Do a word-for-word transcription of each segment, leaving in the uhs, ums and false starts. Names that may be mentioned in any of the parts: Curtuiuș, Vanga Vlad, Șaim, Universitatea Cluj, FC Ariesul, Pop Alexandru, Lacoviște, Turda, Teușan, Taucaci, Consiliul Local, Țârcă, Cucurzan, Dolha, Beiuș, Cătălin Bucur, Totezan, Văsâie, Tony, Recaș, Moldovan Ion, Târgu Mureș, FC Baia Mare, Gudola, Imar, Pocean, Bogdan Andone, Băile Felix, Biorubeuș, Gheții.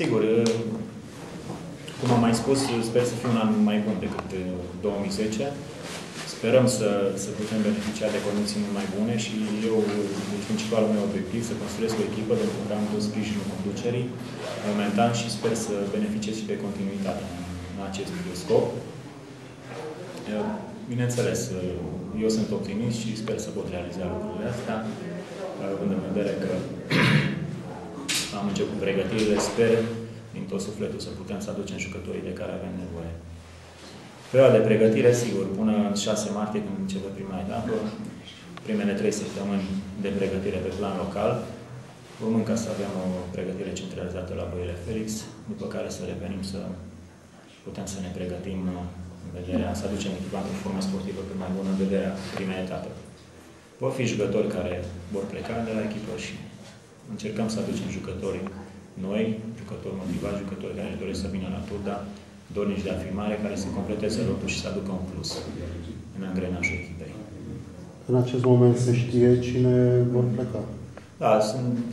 Sigur, cum am mai spus, sper să fie un an mai bun decât două mii zece. Sperăm să, să putem beneficia de condiții mult mai bune și eu, deci principalul meu obiectiv, să construiesc o echipă pentru care am tot sprijinul conducerii momentan și sper să beneficiez și de continuitate în acest scop. Bineînțeles, eu sunt optimist și sper să pot realiza lucrurile astea, având în vedere că am început pregătirile, sper din tot sufletul să putem să aducem jucătorii de care avem nevoie. Perioada de pregătire, sigur, până în șase martie, când începe prima etapă, primele trei săptămâni de pregătire pe plan local, urmând ca să avem o pregătire centralizată la Băile Felix, după care să revenim să putem să ne pregătim în vederea, să aducem echipa într-o formă sportivă cât mai bună în vederea primei etape. Vor fi jucători care vor pleca de la echipă și încercăm să aducem jucătorii noi, jucători motivați, jucători care doresc să vină la Turda, dornici de afirmare, care să completeze locul și să aducă un plus în angrenajul echipei. În acest moment se știe cine vor pleca? Da,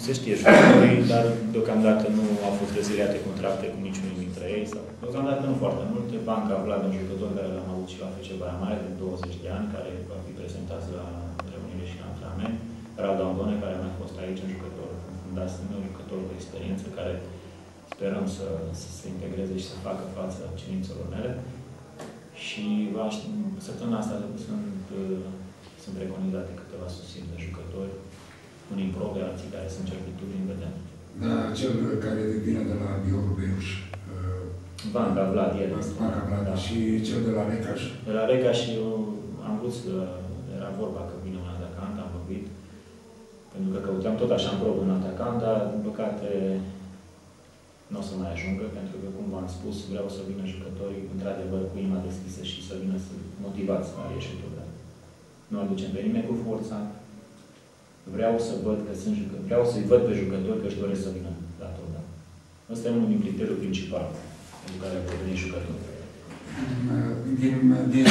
se știe jucătorii, dar deocamdată nu au fost reziliate contracte cu niciunul dintre ei. Sau, deocamdată nu foarte multe. Banca a aflat un jucător care l-am avut și la F C Baia Mare de douăzeci de ani, care va fi prezentat la reuniune și la antrenament. Bogdan Andone, care a mai fost aici, un jucător fundat, un jucător de experiență, care sperăm să, să se integreze și să facă față cerințelor mele. Și va, săptămâna asta sunt, sunt preconizate câteva susțineri de jucători, unii probe, alții care sunt certitudini, vedem. Da, cel care vine de la Biorubeuș. Vanga Vlad, el este. Vanga Vlad, da. Și cel de la Recaș. De la Recaș și eu am vrut să, era vorba că vine un atacant, am vorbit, pentru că căutam tot așa în probă un atacant, dar din păcate nu o să mai ajungă, pentru că, cum v-am spus, vreau să vină jucătorii, într-adevăr, cu inima deschisă și să vină să motivați la ieșitul. Nu aducem pe nimeni cu forța. Vreau să văd că sunt jucători. Vreau să-i văd pe jucători că își doresc să vină la Turda. Ăsta e unul din criteriul principal pentru care vor veni jucători. Din, din,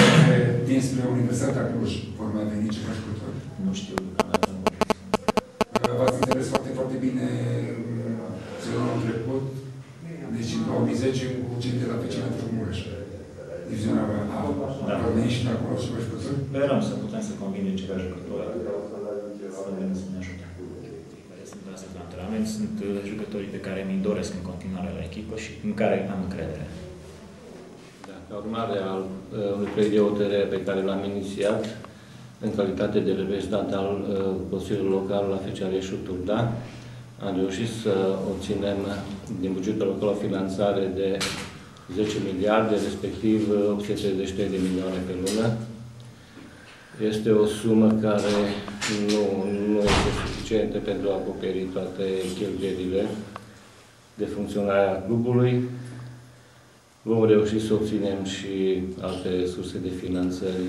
dinspre Universitatea Cluj vor mai veni ceva jucători? Nu știu. V-ați interes foarte, foarte bine sezonul trecut. Deci, în două mii zece, cu cei de la F C Târgu Mureș. Diviziunea a pornit și de acolo și pe jucători. Sperăm să putem să convingem ceva jucători. Să ne ajute. Sunt astăzi la antrenament. Sunt jucătorii pe care mi-i doresc în continuare la echipă și în care am încredere. Da, ca urmare al unui proiect de hotărâre pe care l-am inițiat, în calitate de reprezentant al Consiliului Local la F C Ariesul Turda, am reușit să obținem din bugetul local o finanțare de zece miliarde, respectiv opt sute treizeci și trei de milioane pe lună. Este o sumă care nu, nu este suficientă pentru a acoperi toate cheltuielile de funcționare a clubului. Vom reuși să obținem și alte surse de finanțări,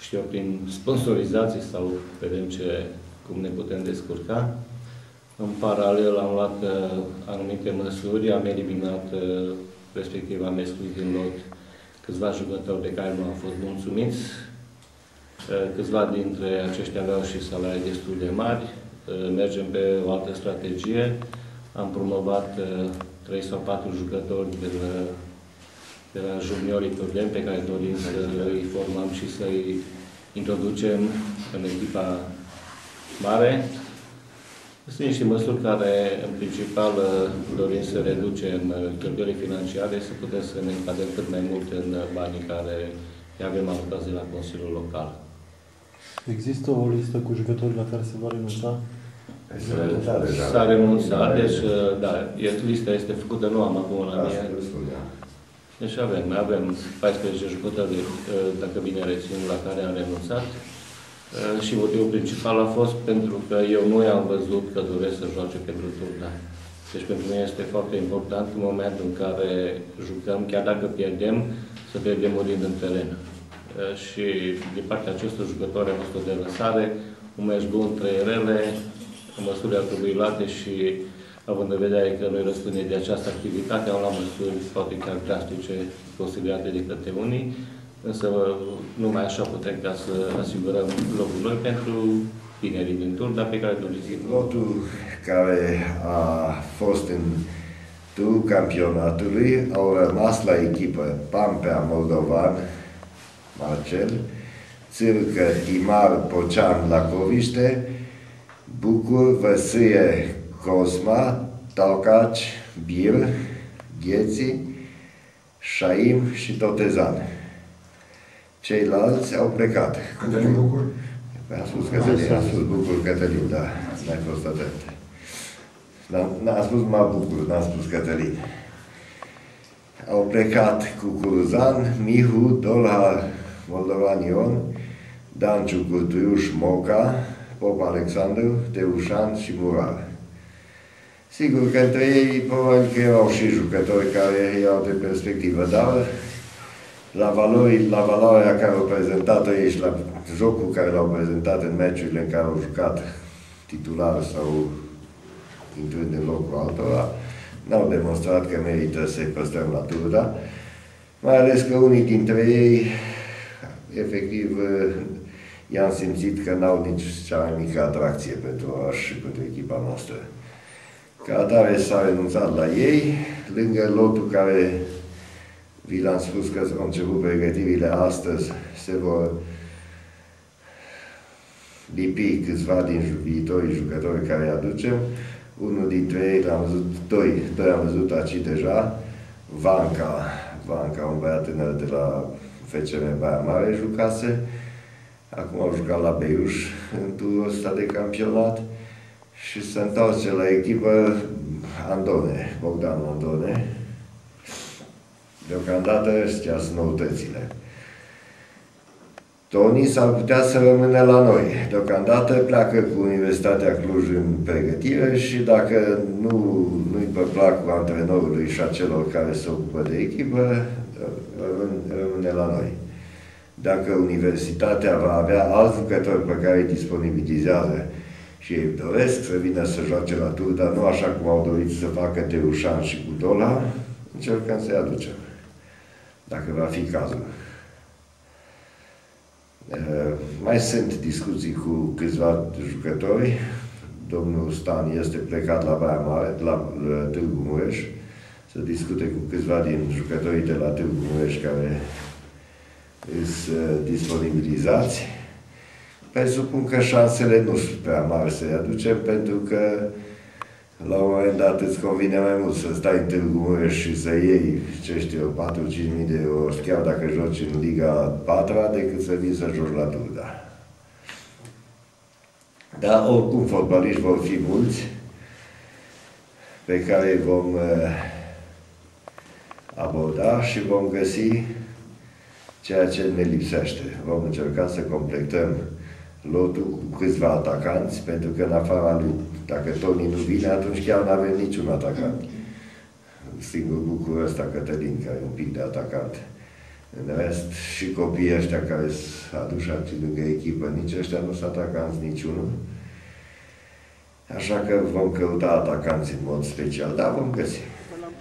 știu, prin sponsorizații sau vedem ce cum ne putem descurca. În paralel am luat uh, anumite măsuri, am eliminat, uh, respectiv am exclus din lot câțiva jucători de care nu am fost mulțumiți. Uh, câțiva dintre aceștia aveau și salarii destul de mari. Uh, mergem pe o altă strategie. Am promovat uh, trei sau patru jucători de la, de la juniorii turgeni pe care dorim să îi formăm și să îi introducem în echipa mare. Sunt niște măsuri care, în principal, dorim să reducem cheltuielile financiare și să putem să ne încadrăm cât mai mult în banii care avem alocați de la Consiliul Local. Există o listă cu jucătorii la care se va renunța? S-a renunțat, deci, da, lista este făcută, nu am acum la mine. Deci avem, avem paisprezece jucători, dacă bine rețin, la care am renunțat. Și motivul principal a fost pentru că eu nu i-am văzut că doresc să joace pentru Turda. Deci pentru mine este foarte important în momentul în care jucăm, chiar dacă pierdem, să pierdem urind în teren. Și din partea acestor jucători a fost o delasare, un meci bun, trei rele, măsuri atribuilate și având în vedere că noi răspundem de această activitate, am luat măsuri foarte chiar drastice considerate de către unii. Însă numai așa putem ca să asigurăm locul noi pentru tinerii din Turda pe care doriți? Lotul care a fost în turul campionatului au rămas la echipă Pampea Moldovan, Marcel, Țârcă, Imar, Pocean, Lacoviște, Bucur, Văsâie, Cosma, Taucaci, Bir, Gheții, Șaim și Totezan. Ceilalți au plecat. Cătălin Bucur? Am spus Cătălin, am spus Bucur, Cătălin, da, n-ai fost atent. N-am spus mă Bucur, n-am spus Cătălin. Au plecat Cucurzan, Mihu, Dolha, Moldovan Ion, Danciu, Curtuiuș, Moca, Pop Alexandru, Teușan și Murar. Sigur că între ei probabil că erau și jucători care erau de perspectivă, dar la, valori, la valoarea care au prezentat-o ei și la jocul care l-au prezentat în meciurile în care au jucat titular sau intrând în locul altora, n-au demonstrat că merită să-i păstrăm la Turda, mai ales că unii dintre ei efectiv i-am simțit că n-au nici cea mai mică atracție pentru oraș și pentru echipa noastră. Ca atare s-a renunțat la ei, lângă lotul care vi l-am spus că au început pregătirile astăzi, se vor lipi câțiva din viitorii jucători care îi aducem. Unul dintre ei l-am văzut, doi, doi am văzut aici deja, Vanca, Vanca, un băiat tânăr de la F C Baia Mare jucase, acum au jucat la Beiuș în turul ăsta de campionat și se întoarce la echipă Andone, Bogdan Andone. Deocamdată ăstea sunt noutățile. Tony s-ar putea să rămână la noi. Deocamdată pleacă cu Universitatea Cluj în pregătire și dacă nu-i pe placul antrenorului și a celor care se ocupă de echipă, rămâne la noi. Dacă Universitatea va avea alți jucători pe care îi disponibilizează și ei doresc să vină să joace la tur, dar nu așa cum au dorit să facă Teușan și Gudola, încercăm să-i aducem, dacă va fi cazul. Mai sunt discuții cu câțiva jucători. Domnul Stan este plecat la Baia Mare, la Târgu Mureș, să discute cu câțiva din jucătorii de la Târgu Mureș care sunt disponibilizați. Presupun că șansele nu sunt prea mari să-i aducem, pentru că la un moment dat îți convine mai mult să stai în Târgu Mureș și să iei, ce știu, patru-cinci mii de euro, chiar dacă joci în Liga patru-a, decât să vii să joci la Turda. Dar oricum fotbaliști vor fi mulți pe care vom uh, aborda și vom găsi ceea ce ne lipsește. Vom încerca să completăm lotul cu câțiva atacanți, pentru că în afara lui, dacă Tony nu vine, atunci chiar nu avem niciun atacant. Singur lucru ăsta, Cătălin, care e un pic de atacant. În rest, și copiii ăștia care s-au adus lângă echipă, nici ăștia nu sunt atacanți niciunul. Așa că vom căuta atacanți în mod special, dar vom găsi.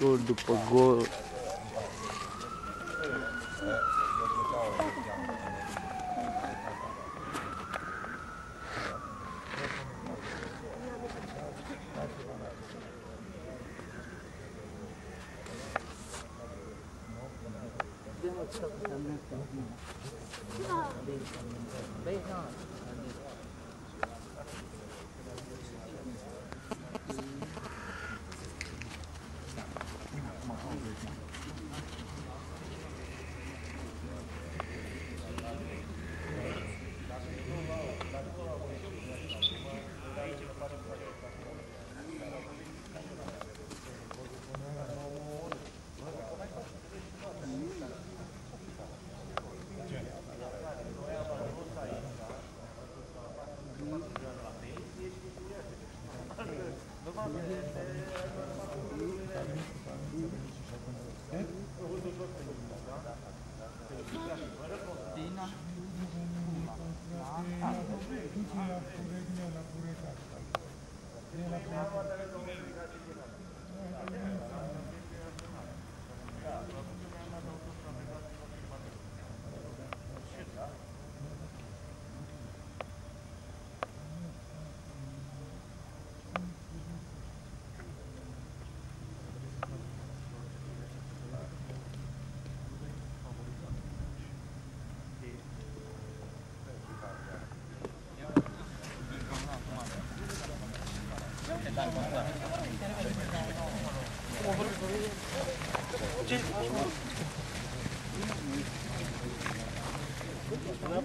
Gol după gol. Să În